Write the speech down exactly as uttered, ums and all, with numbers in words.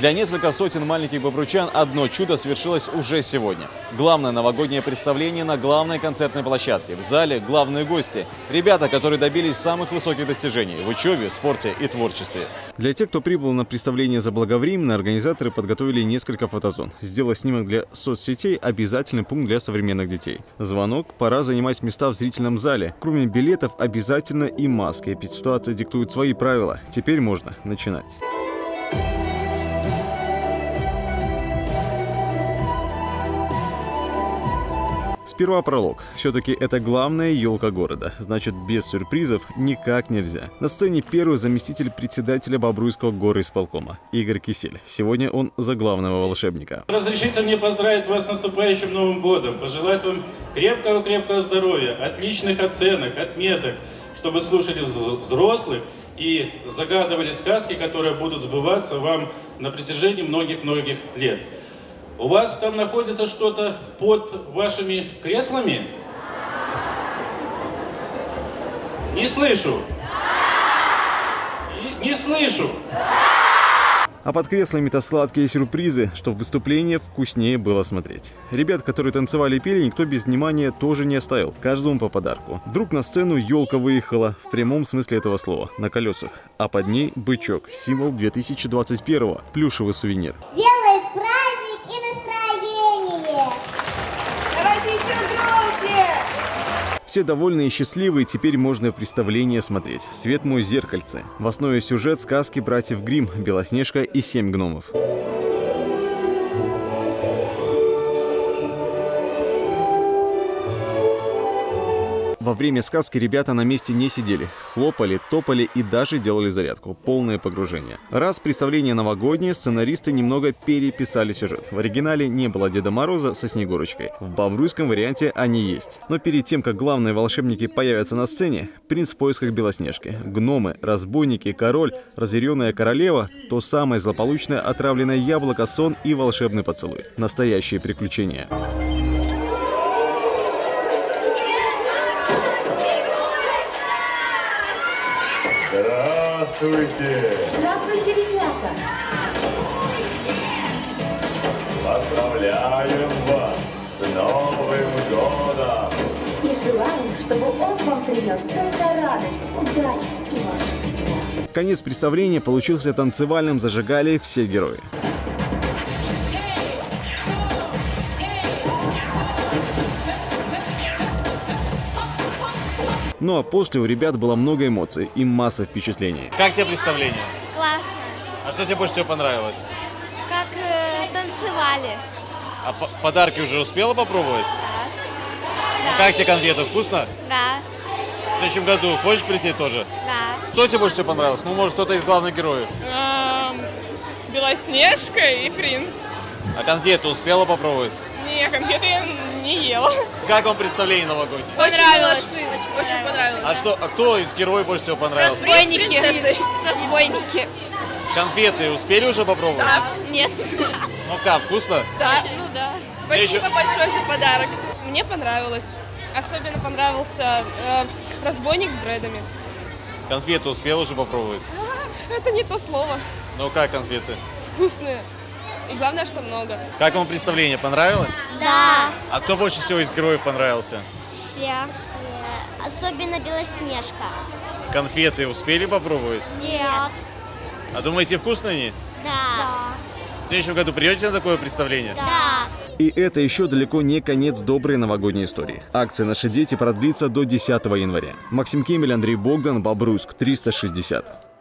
Для нескольких сотен маленьких бобручан одно чудо свершилось уже сегодня. Главное новогоднее представление на главной концертной площадке. В зале главные гости – ребята, которые добились самых высоких достижений в учебе, спорте и творчестве. Для тех, кто прибыл на представление заблаговременно, организаторы подготовили несколько фотозон. Сделать снимок для соцсетей – обязательный пункт для современных детей. Звонок – пора занимать места в зрительном зале. Кроме билетов обязательно и маски. Ведь ситуация диктует свои правила. Теперь можно начинать. Сперва пролог. Все-таки это главная елка города. Значит, без сюрпризов никак нельзя. На сцене первый заместитель председателя Бобруйского гороисполкома Игорь Кисель. Сегодня он за главного волшебника. Разрешите мне поздравить вас с наступающим Новым годом. Пожелать вам крепкого-крепкого здоровья, отличных оценок, отметок, чтобы слушали взрослых и загадывали сказки, которые будут сбываться вам на протяжении многих-многих лет. У вас там находится что-то под вашими креслами? Не слышу. И не слышу. А под креслами-то сладкие сюрпризы, чтобы выступление вкуснее было смотреть. Ребят, которые танцевали и пели, никто без внимания тоже не оставил. Каждому по подарку. Вдруг на сцену елка выехала, в прямом смысле этого слова, на колесах. А под ней бычок, символ две тысячи двадцать первого, плюшевый сувенир. Делает праздник и настроение. Давайте еще громче. Все довольны и счастливы, и теперь можно представление смотреть. «Свет мой зеркальце». В основе сюжет сказки братьев Гримм «Белоснежка и семь гномов». Во время сказки ребята на месте не сидели, хлопали, топали и даже делали зарядку. Полное погружение. Раз представление новогоднее, сценаристы немного переписали сюжет. В оригинале не было Деда Мороза со Снегурочкой. В бобруйском варианте они есть. Но перед тем, как главные волшебники появятся на сцене, принц в поисках Белоснежки. Гномы, разбойники, король, разъяренная королева, то самое злополучное отравленное яблоко, сон и волшебный поцелуй. Настоящие приключения. Здравствуйте! Здравствуйте, ребята! Поздравляем вас с Новым годом! И желаем, чтобы он вам принес только радость, удачи и волшебство. Конец представления получился танцевальным, зажигали все герои. Ну а после у ребят было много эмоций и масса впечатлений. Как тебе представление? Классно. А что тебе больше всего понравилось? Как э, танцевали. А по подарки уже успела попробовать? Да. Ну, да. Как тебе конфеты? Вкусно? Да. В следующем году хочешь прийти тоже? Да. Что тебе больше всего понравилось? Ну, может, кто-то из главных героев? Эм, Белоснежка и принц. А конфеты успела попробовать? Не, конфеты я не ела. Как вам представление новогоднее? Понравилось. Очень, очень понравилось. понравилось. А что, а кто из героев больше всего понравился? Разбойники. Разбойники. Конфеты успели уже попробовать? Да. Нет. Ну как, вкусно? Да. Ну, да. Спасибо Встречу. большое за подарок. Мне понравилось. Особенно понравился э, разбойник с дредами. Конфеты успел уже попробовать? А, это не то слово. Ну как конфеты? Вкусные. И главное, что много. Как вам представление? Понравилось? Да. А кто больше всего из героев понравился? Все. Все. Особенно Белоснежка. Конфеты успели попробовать? Нет. А думаете, вкусные они? Да. В следующем году придете на такое представление? Да. И это еще далеко не конец доброй новогодней истории. Акция «Наши дети» продлится до десятого января. Максим Кемель, Андрей Богдан, Бобруйск триста шестьдесят.